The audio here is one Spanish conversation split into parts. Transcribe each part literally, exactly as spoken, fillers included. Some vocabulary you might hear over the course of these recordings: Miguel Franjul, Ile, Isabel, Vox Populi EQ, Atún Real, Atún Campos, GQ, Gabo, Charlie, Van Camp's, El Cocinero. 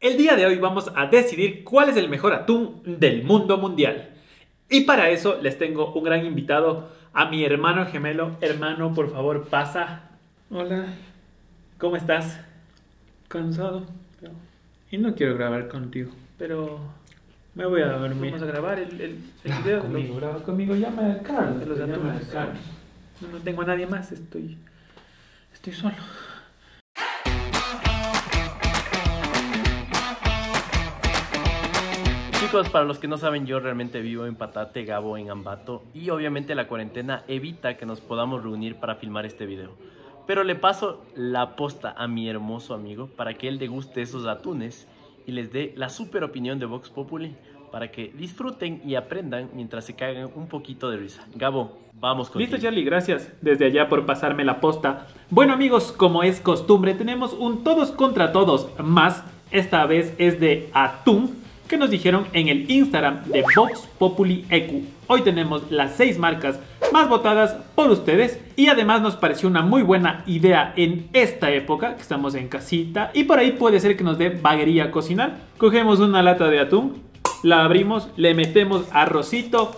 El día de hoy vamos a decidir cuál es el mejor atún del mundo mundial. Y para eso les tengo un gran invitado, a mi hermano gemelo. Hermano, por favor, pasa. Hola. ¿Cómo estás? Cansado. Pero... Y no quiero grabar contigo. Pero me voy a dormir. Vamos a grabar el, el, el video. Conmigo, graba conmigo. Llama a Carlos. Los llama a Carlos. No, no tengo a nadie más. Estoy, estoy solo. Chicos, para los que no saben, yo realmente vivo en Patate, Gabo en Ambato, y obviamente la cuarentena evita que nos podamos reunir para filmar este video. Pero le paso la posta a mi hermoso amigo para que él deguste esos atunes y les dé la super opinión de Vox Populi para que disfruten y aprendan mientras se cagan un poquito de risa. Gabo, vamos contigo. Listo, Charlie, gracias desde allá por pasarme la posta. Bueno amigos, como es costumbre, tenemos un todos contra todos más. Esta vez es de atún, que nos dijeron en el Instagram de Vox Populi E Q. Hoy tenemos las seis marcas más votadas por ustedes y además nos pareció una muy buena idea en esta época que estamos en casita y por ahí puede ser que nos dé vaguería cocinar. Cogemos una lata de atún, la abrimos, le metemos arrocito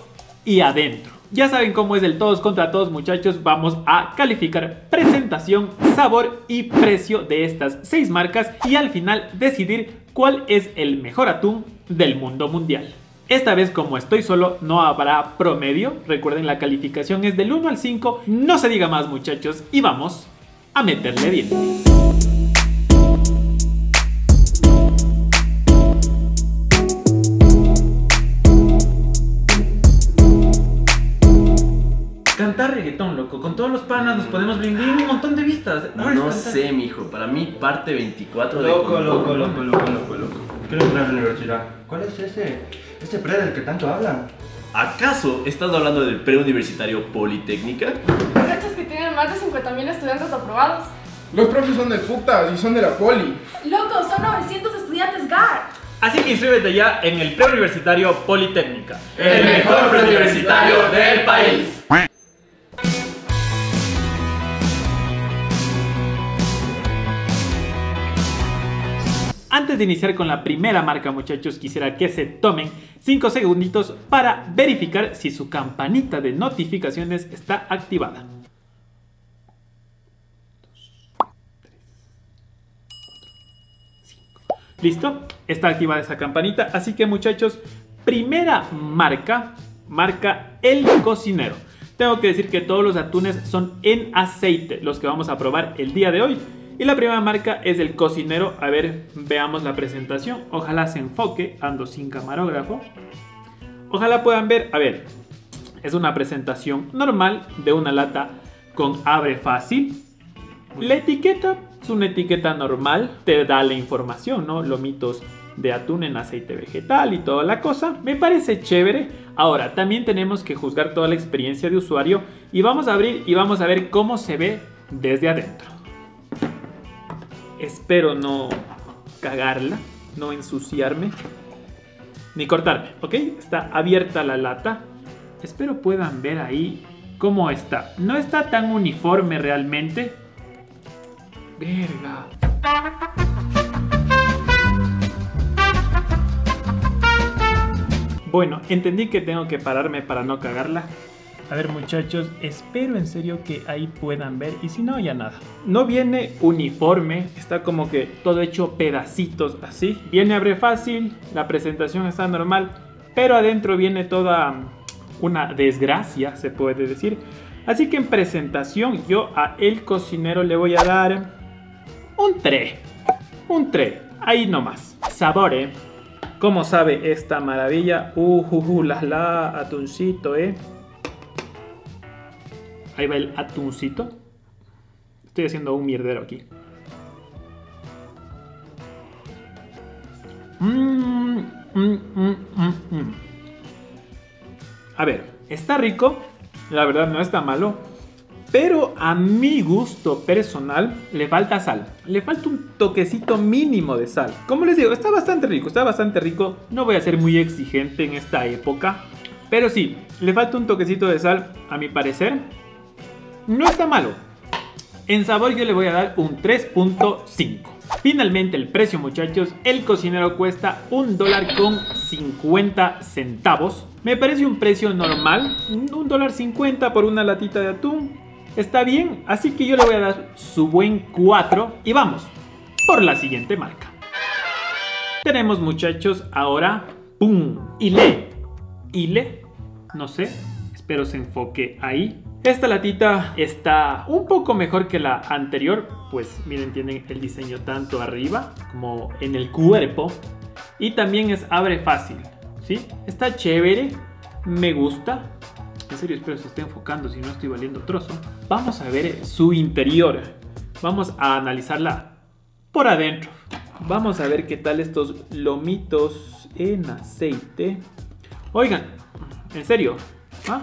y adentro. Ya saben cómo es el todos contra todos, muchachos. Vamos a calificar presentación, sabor y precio de estas seis marcas y al final decidir cuál es el mejor atún del mundo mundial. Esta vez, como estoy solo, no habrá promedio. Recuerden, la calificación es del uno al cinco. No se diga más, muchachos, y vamos a meterle bien. Cantar reggaetón, loco. Con todos los panas nos podemos brindar un montón de vistas. No, no sé, mijo. Para mí, parte veinticuatro de... Loco, loco, loco, loco, loco, loco. Quiero entrar a la universidad. ¿Cuál es ese? ¿Ese pre del que tanto hablan? ¿Acaso estás hablando del Preuniversitario Politécnica? Los hechos que tienen más de cincuenta mil estudiantes aprobados. Los profes son de puta y son de la poli. Loco, son novecientos estudiantes G A R. Así que inscríbete ya en el Preuniversitario Politécnica. El mejor preuniversitario del país. Antes de iniciar con la primera marca, muchachos, quisiera que se tomen cinco segunditos para verificar si su campanita de notificaciones está activada. ¿Listo? Está activada esa campanita. Así que, muchachos, primera marca, marca El Cocinero. Tengo que decir que todos los atunes son en aceite, los que vamos a probar el día de hoy. Y la primera marca es El Cocinero. A ver, veamos la presentación. Ojalá se enfoque. Ando sin camarógrafo. Ojalá puedan ver. A ver, es una presentación normal de una lata con abre fácil. La etiqueta es una etiqueta normal. Te da la información, ¿no? Lomitos de atún en aceite vegetal y toda la cosa. Me parece chévere. Ahora, también tenemos que juzgar toda la experiencia de usuario. Y vamos a abrir y vamos a ver cómo se ve desde adentro. Espero no cagarla, no ensuciarme, ni cortarme, ¿ok? Está abierta la lata. Espero puedan ver ahí cómo está. No está tan uniforme realmente. Verga. Bueno, entendí que tengo que pararme para no cagarla. A ver, muchachos, espero en serio que ahí puedan ver y si no, ya nada. No viene uniforme, está como que todo hecho pedacitos así. Viene abre fácil, la presentación está normal, pero adentro viene toda una desgracia, se puede decir. Así que en presentación yo a El Cocinero le voy a dar un tres. Un tres, ahí nomás. Sabor, ¿eh? ¿Cómo sabe esta maravilla? Uh, uh, uh, la, la, atuncito, ¿eh? Ahí va el atuncito. Estoy haciendo un mierdero aquí. Mm, mm, mm, mm, mm. A ver, está rico. La verdad no está malo. Pero a mi gusto personal le falta sal. Le falta un toquecito mínimo de sal. Como les digo, está bastante rico. Está bastante rico. No voy a ser muy exigente en esta época. Pero sí, le falta un toquecito de sal a mi parecer. No está malo. En sabor yo le voy a dar un tres punto cinco. Finalmente el precio, muchachos, El Cocinero cuesta un dólar con cincuenta centavos. Me parece un precio normal, un dólar cincuenta por una latita de atún. Está bien, así que yo le voy a dar su buen cuatro y vamos por la siguiente marca. Tenemos, muchachos, ahora, ¡pum! Ile, Ile, no sé, espero se enfoque ahí. Esta latita está un poco mejor que la anterior, pues miren, tienen el diseño tanto arriba como en el cuerpo. Y también es abre fácil, ¿sí? Está chévere, me gusta. En serio, espero se esté enfocando, si no estoy valiendo trozo. Vamos a ver su interior, vamos a analizarla por adentro. Vamos a ver qué tal estos lomitos en aceite. Oigan, en serio, ¿ah?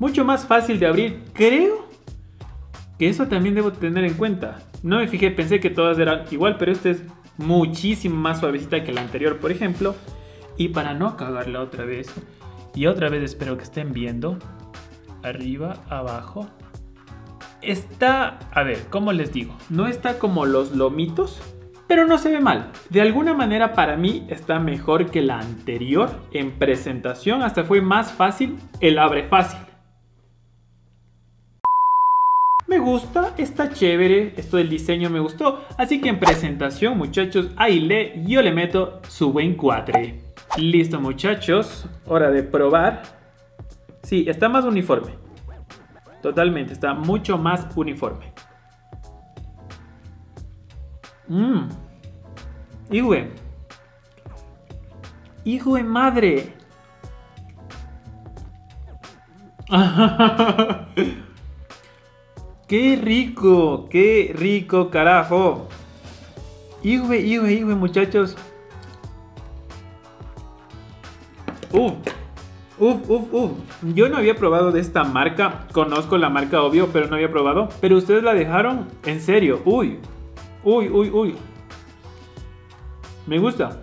Mucho más fácil de abrir, creo que eso también debo tener en cuenta. No me fijé, pensé que todas eran igual, pero esta es muchísimo más suavecita que la anterior, por ejemplo. Y para no cagarla otra vez, y otra vez espero que estén viendo, arriba, abajo. Está, a ver, ¿cómo les digo? No está como los lomitos, pero no se ve mal. De alguna manera para mí está mejor que la anterior. En presentación hasta fue más fácil el abre fácil. Me gusta, está chévere, esto del diseño me gustó. Así que en presentación, muchachos, ahí le, yo le meto su buen cuatre. Listo, muchachos, hora de probar. Sí, está más uniforme. Totalmente, está mucho más uniforme. Mmm. Híjole. Hijo de madre. ¡Qué rico! ¡Qué rico, carajo! ¡Híjole, híjole, híjole, muchachos! ¡Uf! ¡Uf, uf, uf! Yo no había probado de esta marca. Conozco la marca, obvio, pero no había probado. Pero ustedes la dejaron. En serio. ¡Uy! ¡Uy, uy, uy! Me gusta.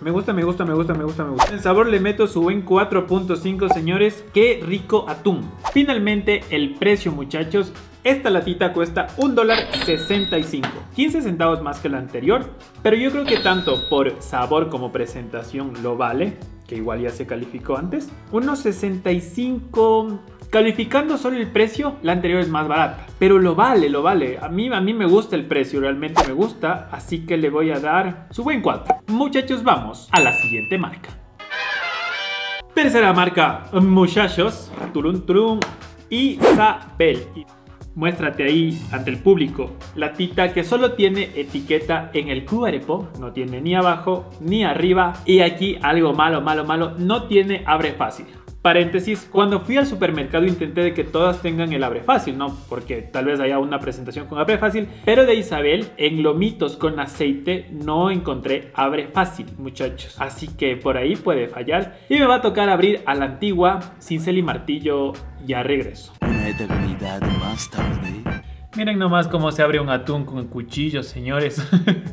Me gusta, me gusta, me gusta, me gusta, me gusta. El sabor le meto su buen cuatro punto cinco, señores. ¡Qué rico atún! Finalmente, el precio, muchachos. Esta latita cuesta un dólar sesenta y cinco, quince centavos más que la anterior, pero yo creo que tanto por sabor como presentación lo vale, que igual ya se calificó antes. Unos sesenta y cinco. Calificando solo el precio, la anterior es más barata, pero lo vale, lo vale. A mí, a mí me gusta el precio, realmente me gusta, así que le voy a dar su buen cuatro. Muchachos, vamos a la siguiente marca. Tercera marca, muchachos, turun turun, Isabel. Muéstrate ahí ante el público. Latita que solo tiene etiqueta en el cuerpo, no tiene ni abajo ni arriba. Y aquí algo malo, malo, malo, no tiene abre fácil. Paréntesis, cuando fui al supermercado intenté de que todas tengan el abre fácil, ¿no? Porque tal vez haya una presentación con abre fácil, pero de Isabel, en lomitos con aceite, no encontré abre fácil, muchachos. Así que por ahí puede fallar y me va a tocar abrir a la antigua, cincel y martillo, ya regreso. Una eternidad más tarde. Miren nomás cómo se abre un atún con cuchillos, señores.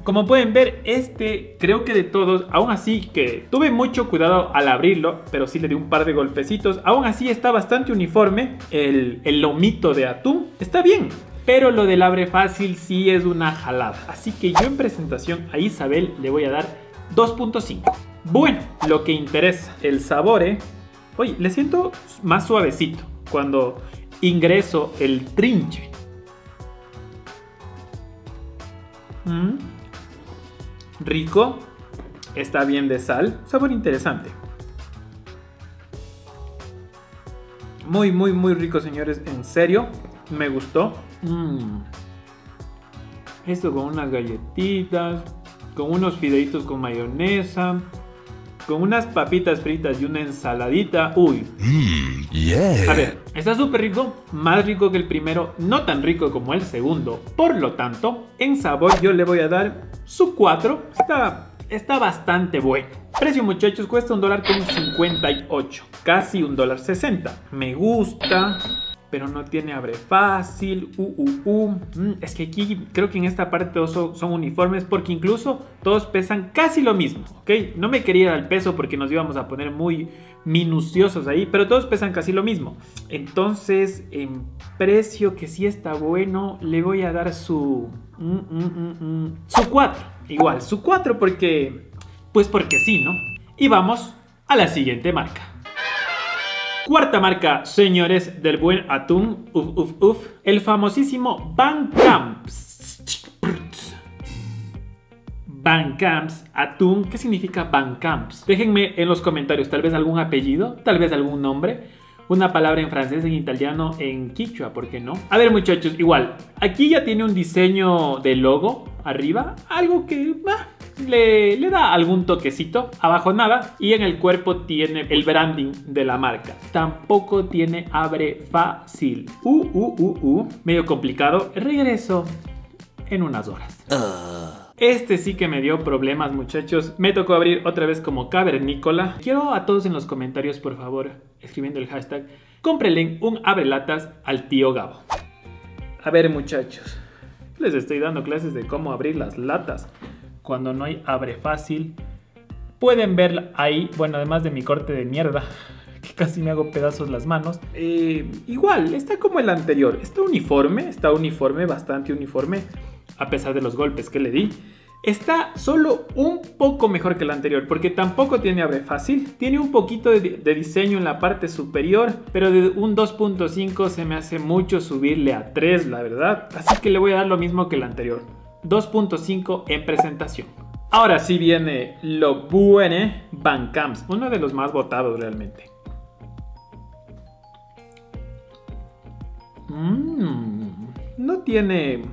Como pueden ver, este creo que de todos, aún así que tuve mucho cuidado al abrirlo, pero sí le di un par de golpecitos. Aún así está bastante uniforme el, el lomito de atún. Está bien, pero lo del abre fácil sí es una jalada. Así que yo en presentación a Isabel le voy a dar dos punto cinco. Bueno, lo que interesa, el sabor, ¿eh? Oye, le siento más suavecito cuando ingreso el trinche. Mm. Rico, está bien de sal, sabor interesante. Muy, muy, muy rico, señores, en serio, me gustó. Mm. Esto con unas galletitas, con unos fideitos con mayonesa, con unas papitas fritas y una ensaladita. Uy. Mm, yeah. A ver, está súper rico, más rico que el primero, no tan rico como el segundo. Por lo tanto, en sabor yo le voy a dar su cuatro. Está, está bastante bueno. Precio, muchachos, cuesta un dólar con cincuenta y ocho, casi un dólar sesenta. Me gusta, pero no tiene abre fácil, uh, uh, uh. Mm, es que aquí creo que en esta parte todos son, son uniformes, porque incluso todos pesan casi lo mismo, ¿ok? No me quería ir al peso porque nos íbamos a poner muy minuciosos ahí, pero todos pesan casi lo mismo. Entonces, en precio, que sí está bueno, le voy a dar su... Mm, mm, mm, mm, su cuatro, igual, su cuatro porque... Pues porque sí, ¿no? Y vamos a la siguiente marca. Cuarta marca, señores, del buen atún, uf, uf, uf, el famosísimo Van Camp's. Van Camp's, atún, ¿qué significa Van Camp's? Déjenme en los comentarios, tal vez algún apellido, tal vez algún nombre, una palabra en francés, en italiano, en quichua, ¿por qué no? A ver, muchachos, igual, aquí ya tiene un diseño de logo arriba, algo que... Ah, Le, le da algún toquecito, abajo nada, y en el cuerpo tiene el branding de la marca. Tampoco tiene abre fácil. Uh, uh, uh, uh. Medio complicado. Regreso en unas horas. Uh. Este sí que me dio problemas, muchachos. Me tocó abrir otra vez como cavernícola. Quiero a todos en los comentarios, por favor, escribiendo el hashtag, cómprenle un abrelatas al tío Gabo. A ver, muchachos, les estoy dando clases de cómo abrir las latas cuando no hay abre fácil. Pueden verla ahí. Bueno, además de mi corte de mierda, que casi me hago pedazos las manos. Eh, igual, está como el anterior. Está uniforme, está uniforme, bastante uniforme, a pesar de los golpes que le di. Está solo un poco mejor que el anterior, porque tampoco tiene abre fácil. Tiene un poquito de, de diseño en la parte superior, pero de un dos punto cinco se me hace mucho subirle a tres, la verdad. Así que le voy a dar lo mismo que el anterior. dos punto cinco en presentación. Ahora sí viene lo bueno, Van Camp's, uno de los más votados realmente. Mm, no tiene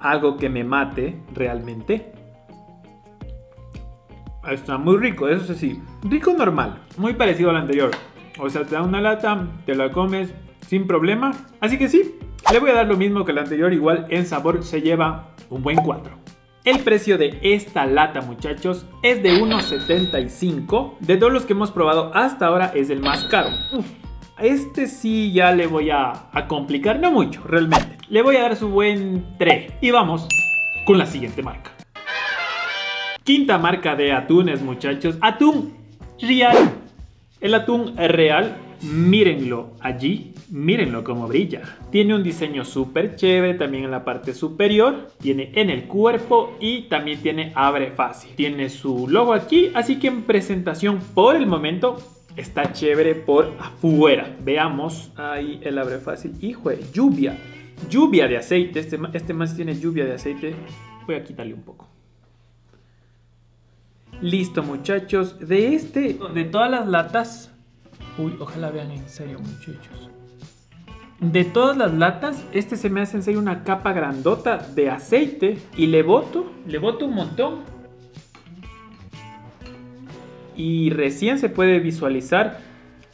algo que me mate realmente. Está muy rico, eso sí. Rico normal, muy parecido al anterior. O sea, te da una lata, te la comes sin problema. Así que sí, le voy a dar lo mismo que el anterior, igual en sabor se lleva un buen cuatro. El precio de esta lata, muchachos, es de uno setenta y cinco. De todos los que hemos probado hasta ahora es el más caro. Uf, a este sí ya le voy a, a complicar, no mucho realmente. Le voy a dar su buen tres. Y vamos con la siguiente marca. Quinta marca de atunes, muchachos. Atún Real. El atún real, mírenlo allí, mírenlo cómo brilla. Tiene un diseño súper chévere también en la parte superior, tiene en el cuerpo y también tiene abre fácil. Tiene su logo aquí, así que en presentación por el momento está chévere por afuera. Veamos ahí el abre fácil. Hijo de lluvia, lluvia de aceite, este, este más tiene lluvia de aceite. Voy a quitarle un poco. Listo, muchachos, de este, de todas las latas... Uy, ojalá vean en serio, muchachos. De todas las latas, este se me hace en serio una capa grandota de aceite. Y le boto, le boto un montón. Y recién se puede visualizar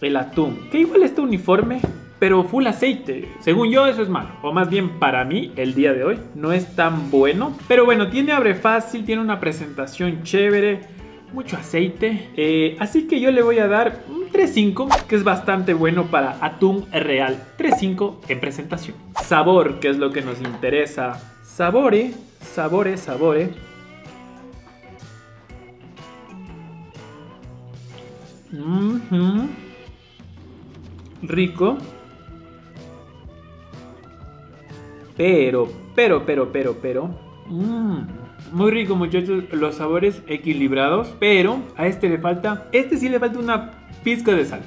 el atún. Que igual está uniforme, pero full aceite. Según yo, eso es malo. O más bien, para mí, el día de hoy, no es tan bueno. Pero bueno, tiene abre fácil, tiene una presentación chévere. Mucho aceite. Eh, así que yo le voy a dar... tres punto cinco, que es bastante bueno para atún real. tres punto cinco en presentación. Sabor, que es lo que nos interesa. Sabore, sabore, sabore. Mm-hmm. Rico. Pero, pero, pero, pero, pero. Mmm. Muy rico, muchachos, los sabores equilibrados, pero a este le falta, este sí le falta una pizca de sal.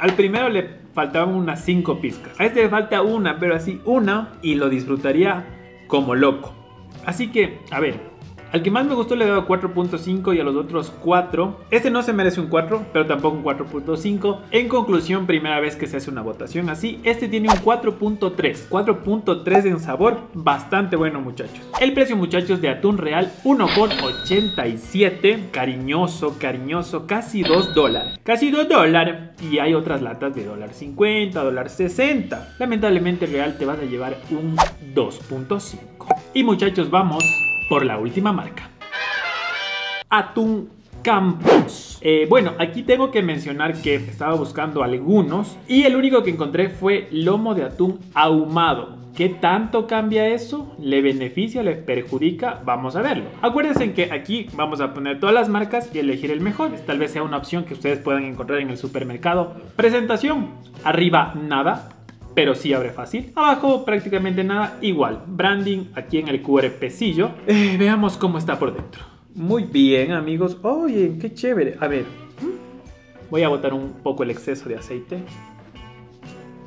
Al primero le faltaban unas cinco pizcas, a este le falta una, pero así una, y lo disfrutaría como loco. Así que, a ver, al que más me gustó le he dado cuatro punto cinco y a los otros cuatro. Este no se merece un cuatro, pero tampoco un cuatro punto cinco. En conclusión, primera vez que se hace una votación así, este tiene un cuatro punto tres. cuatro punto tres en sabor, bastante bueno, muchachos. El precio, muchachos, de atún real, uno con ochenta y siete. Cariñoso, cariñoso, casi dos dólares. Casi dos dólares. Y hay otras latas de dólar cincuenta, dólar sesenta. Lamentablemente, real te vas a llevar un dos punto cinco. Y, muchachos, vamos... por la última marca. Atún Campos. Eh, bueno, aquí tengo que mencionar que estaba buscando algunos y el único que encontré fue lomo de atún ahumado. ¿Qué tanto cambia eso? ¿Le beneficia? ¿Le perjudica? Vamos a verlo. Acuérdense que aquí vamos a poner todas las marcas y elegir el mejor. Tal vez sea una opción que ustedes puedan encontrar en el supermercado. Presentación. Arriba nada, pero sí abre fácil. Abajo prácticamente nada, igual. Branding aquí en el cuerpecillo. Eh, veamos cómo está por dentro. Muy bien, amigos. Oye, qué chévere. A ver, voy a botar un poco el exceso de aceite.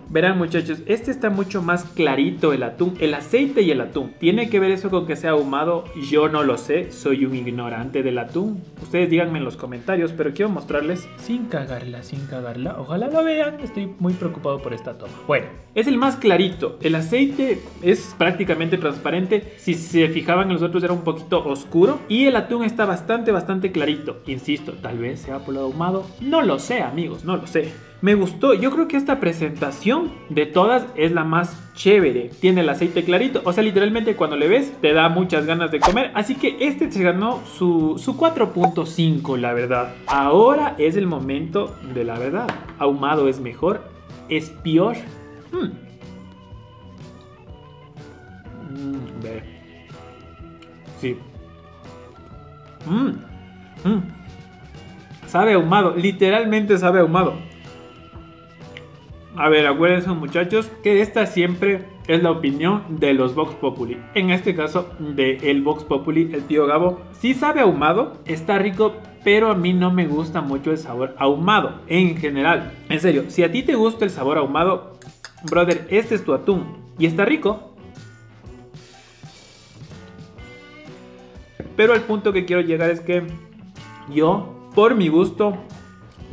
Verán, muchachos, este está mucho más clarito, el atún, el aceite y el atún. ¿Tiene que ver eso con que sea ahumado? Yo no lo sé, soy un ignorante del atún. Ustedes díganme en los comentarios, pero quiero mostrarles sin cagarla, sin cagarla. Ojalá lo vean, estoy muy preocupado por esta toma. Bueno, es el más clarito. El aceite es prácticamente transparente. Si se fijaban en los otros era un poquito oscuro. Y el atún está bastante, bastante clarito. Insisto, tal vez sea por lo ahumado. No lo sé, amigos, no lo sé. Me gustó, yo creo que esta presentación de todas es la más chévere. Tiene el aceite clarito, o sea, literalmente cuando le ves te da muchas ganas de comer. Así que este se ganó su, su cuatro punto cinco, la verdad. Ahora es el momento de la verdad. Ahumado es mejor, es peor. Mm. Mm, ve. Sí. Mm. Mm. Sabe ahumado, literalmente sabe ahumado. A ver, acuérdense, muchachos, que esta siempre es la opinión de los Vox Populi. En este caso, de el Vox Populi, el tío Gabo. Sí sabe ahumado, está rico, pero a mí no me gusta mucho el sabor ahumado en general. En serio, si a ti te gusta el sabor ahumado, brother, este es tu atún y está rico. Pero el punto que quiero llegar es que yo, por mi gusto,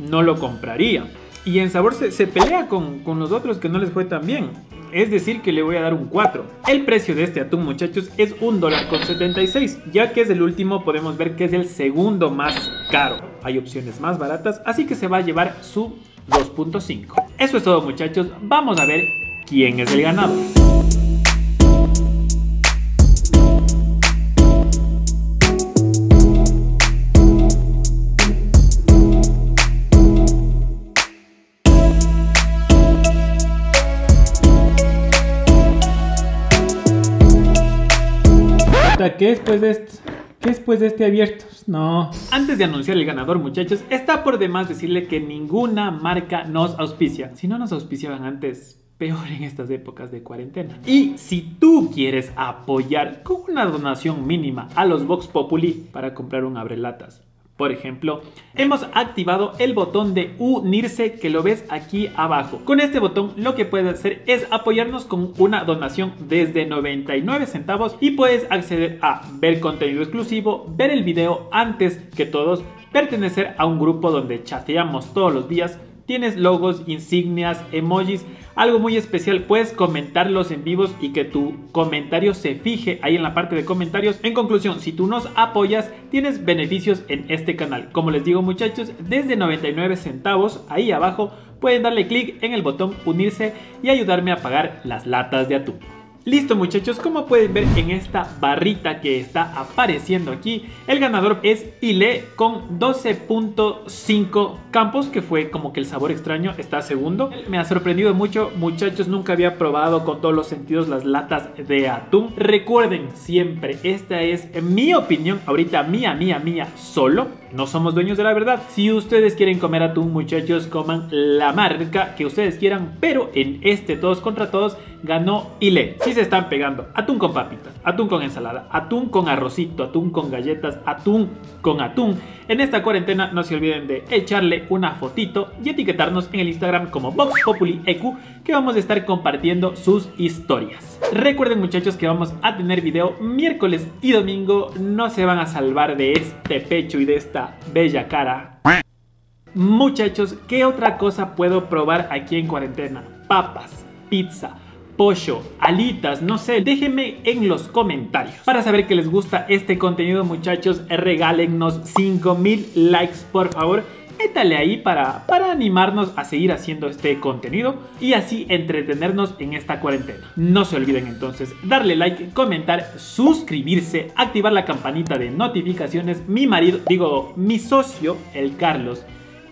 no lo compraría. Y en sabor se, se pelea con, con los otros que no les fue tan bien. Es decir que le voy a dar un cuatro. El precio de este atún, muchachos, es un dólar con setenta y seis. Ya que es el último, podemos ver que es el segundo más caro. Hay opciones más baratas, así que se va a llevar su dos punto cinco. Eso es todo, muchachos. Vamos a ver quién es el ganador. ¿Qué después de esto? ¿Qué después de este abierto? No. Antes de anunciar el ganador, muchachos, está por demás decirle que ninguna marca nos auspicia. Si no nos auspiciaban antes, peor en estas épocas de cuarentena. Y si tú quieres apoyar con una donación mínima a los Vox Populi para comprar un abrelatas, por ejemplo, hemos activado el botón de unirse que lo ves aquí abajo. Con este botón lo que puedes hacer es apoyarnos con una donación desde noventa y nueve centavos y puedes acceder a ver contenido exclusivo, ver el video antes que todos, pertenecer a un grupo donde chateamos todos los días. Tienes logos, insignias, emojis, algo muy especial. Puedes comentarlos en vivos y que tu comentario se fije ahí en la parte de comentarios. En conclusión, si tú nos apoyas, tienes beneficios en este canal. Como les digo, muchachos, desde noventa y nueve centavos, ahí abajo, pueden darle clic en el botón unirse y ayudarme a pagar las latas de atún. Listo, muchachos, como pueden ver en esta barrita que está apareciendo aquí, el ganador es Ile con doce punto cinco Campos, que fue como que el sabor extraño, está segundo. Me ha sorprendido mucho, muchachos, nunca había probado con todos los sentidos las latas de atún. Recuerden siempre, esta es mi opinión, ahorita mía, mía, mía, solo. No somos dueños de la verdad. Si ustedes quieren comer atún, muchachos, coman la marca que ustedes quieran, pero en este todos contra todos ganó Ile. Sí se están pegando. Atún con papitas, atún con ensalada, atún con arrocito, atún con galletas, atún con atún. En esta cuarentena no se olviden de echarle una fotito y etiquetarnos en el Instagram como Vox Populi E Q, que vamos a estar compartiendo sus historias. Recuerden, muchachos, que vamos a tener video miércoles y domingo. No se van a salvar de este pecho y de esta bella cara. Muchachos, ¿qué otra cosa puedo probar aquí en cuarentena? Papas, pizza, pollo, alitas, no sé, déjenme en los comentarios. Para saber que les gusta este contenido, muchachos, regálennos cinco mil likes, por favor. métale ahí para, para animarnos a seguir haciendo este contenido y así entretenernos en esta cuarentena. No se olviden entonces darle like, comentar, suscribirse, activar la campanita de notificaciones. Mi marido, digo, mi socio, el Carlos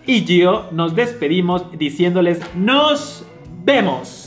y yo nos despedimos diciéndoles ¡nos vemos!